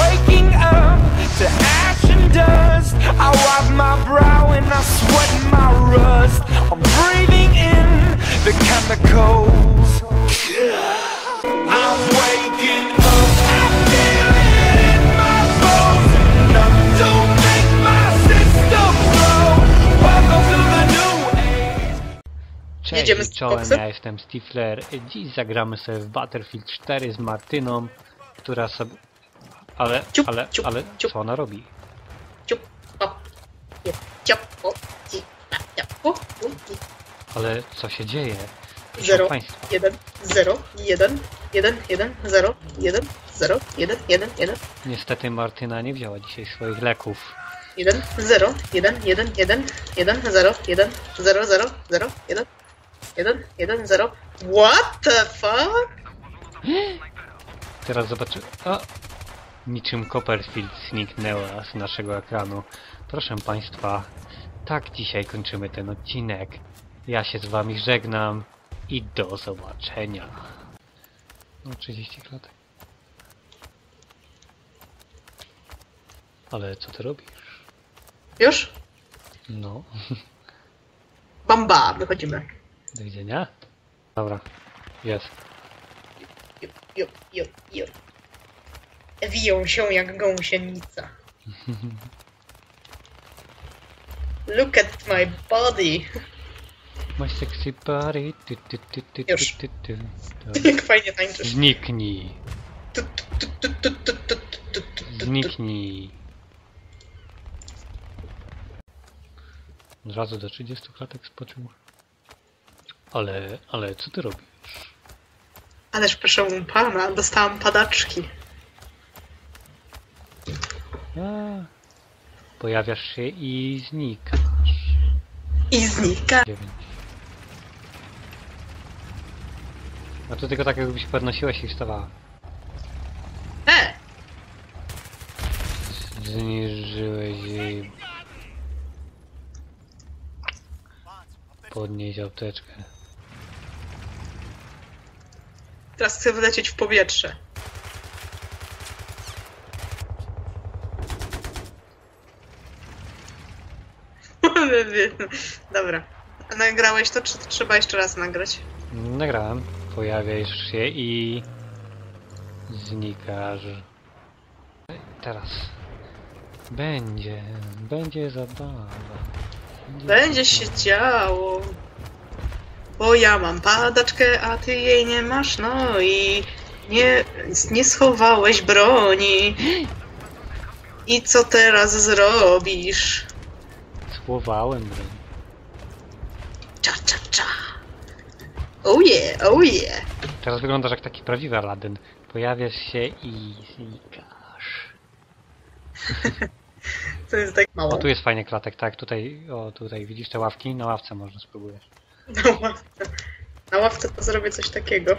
waking up to ash and dust. I wipe my brow and I sweat my rust. I'm breathing in the chemicals. I'm waking up, I feel it in my bones. Enough to make my system blow. Welcome to the new age. Jedziemy z Czołem, ja jestem Stifler. Dziś zagramy sobie w Battlefield 4 z Martyną, która sobie... Ale, co ona robi? Ale co się dzieje? 0, 1, 0, 1, 1, 1, 0, 1, 0, 1, 1, 1. Niestety Martyna nie wzięła dzisiaj swoich leków. 1, 0, 1, 1, 1, 1, 0, 1, 0, 0, 0, 1, 1, 1, 0. What the fuck? Teraz zobaczymy. Niczym Copperfield zniknęła z naszego ekranu. Proszę Państwa, tak dzisiaj kończymy ten odcinek. Ja się z Wami żegnam i do zobaczenia. No 30 klatek. Ale co ty robisz? Już? No. Bamba, wychodzimy. Do widzenia. Dobra, jest. Jo. Wiją się jak gąsienica. Look at my body. My sexy body. Już. Jak fajnie tańczysz. Zniknij. Zniknij. Od razu do 30 klatek spoczył. Ale co ty robisz? Ależ proszę pana, dostałam padaczki. Pojawiasz się i znikasz. I znika. 9. A to tylko tak, jakbyś podnosiła się i wstawała. Zniżyłeś jej. Podnieś apteczkę. Teraz chcę wylecieć w powietrze. Dobra. A nagrałeś to, czy trzeba jeszcze raz nagrać? Nagrałem. Pojawiasz się i... znikasz. Teraz. Będzie zabawa. Będzie się działo. Bo ja mam padaczkę, a ty jej nie masz, no i... Nie schowałeś broni. I co teraz zrobisz? Głowałem broń. Cza, cza, cza. Oh yeah, oh yeah. Teraz wyglądasz jak taki prawdziwy Aladdin. Pojawiasz się i znikasz. To jest tak mało. O, tu jest fajnie klatek, tak? Tutaj widzisz te ławki? Na ławce można spróbujesz. Na ławce to zrobię coś takiego.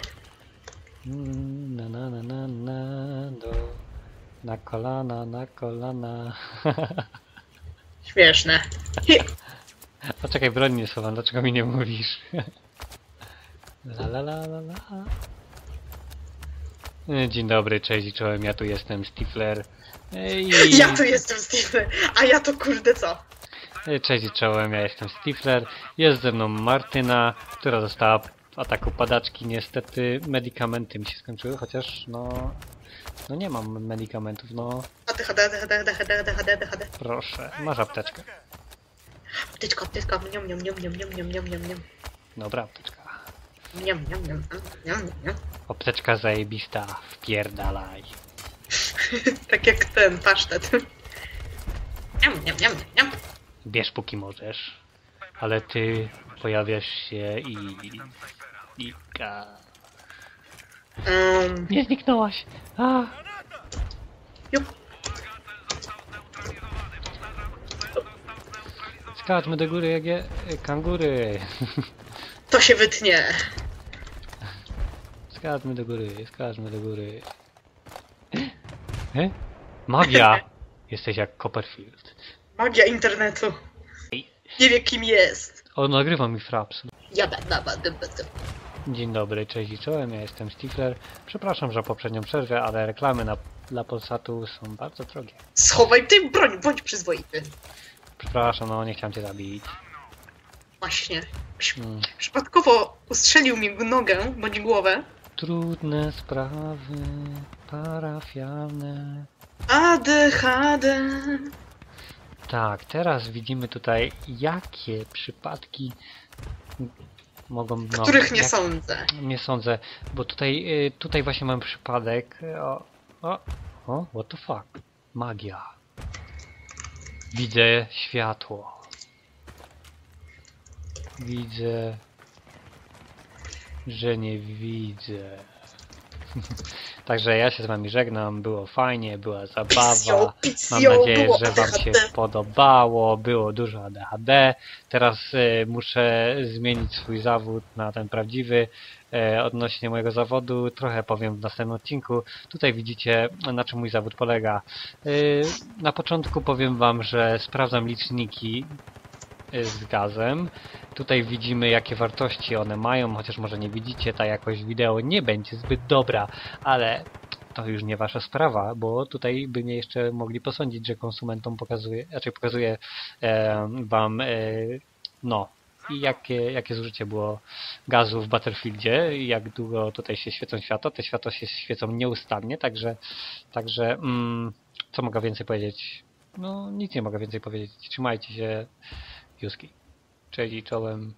Na kolana, na kolana. Śmieszne. A czekaj, broń nie schowam, dlaczego mi nie mówisz? Dzień dobry, cześć i czołem, ja tu jestem Stifler. I... Ja tu jestem Stifler, a ja to kurde co? Cześć i czołem, ja jestem Stifler. Jest ze mną Martyna, która dostała ataku padaczki. Niestety medykamenty mi się skończyły, chociaż no nie mam medykamentów, no... Proszę, masz apteczkę. Apteczka, niam. Dobra, apteczka. Niam. Apteczka zajebista, wpierdalaj. Tak jak ten pasztet. Niam. Bierz póki możesz. Ale ty pojawiasz się i... Nie zniknęłaś. Skaczmy do góry jak kangury. To się wytnie. Skaczmy do góry. Magia! Jesteś jak Copperfield. Magia internetu. Nie wie kim jest. On nagrywa mi fraps. Ja będę. Dzień dobry, cześć i czołem, ja jestem Stifler. Przepraszam za poprzednią przerwę, ale reklamy dla Polsatu są bardzo drogie. Schowaj ty broń, bądź przyzwoity. Przepraszam, no nie chciałem cię zabić. Właśnie. Przypadkowo ustrzelił mi nogę, bądź głowę. Trudne sprawy parafialne. ADHD. Tak, teraz widzimy tutaj, jakie przypadki mogą... No, których nie sądzę. Nie sądzę, bo tutaj właśnie mam przypadek... O, what the fuck? Magia. Widzę światło. Widzę... że nie widzę. Także ja się z wami żegnam, było fajnie, była zabawa, mam nadzieję, że wam się podobało, było dużo ADHD, teraz muszę zmienić swój zawód na ten prawdziwy. Odnośnie mojego zawodu trochę powiem w następnym odcinku. Tutaj widzicie, na czym mój zawód polega. Na początku powiem wam, że sprawdzam liczniki z gazem. Tutaj widzimy, jakie wartości one mają, chociaż może nie widzicie, ta jakość wideo nie będzie zbyt dobra, ale to już nie wasza sprawa, bo tutaj by mnie jeszcze mogli posądzić, że konsumentom pokazuje, raczej pokazuje wam no i jakie zużycie było gazu w Battlefieldzie i jak długo tutaj się świecą światła. Te światła się świecą nieustannie, także co mogę więcej powiedzieć? No nic nie mogę więcej powiedzieć. Trzymajcie się. Juski. Czyli czołem.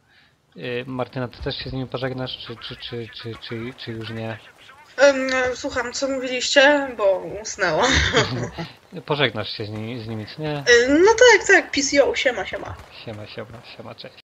Martyna, ty też się z nimi pożegnasz, czy już nie? Słucham, co mówiliście, bo usnęło. Pożegnasz się z nimi, co nie? No tak, peace, yo, siema, siema. Siema, siema, siema, cześć.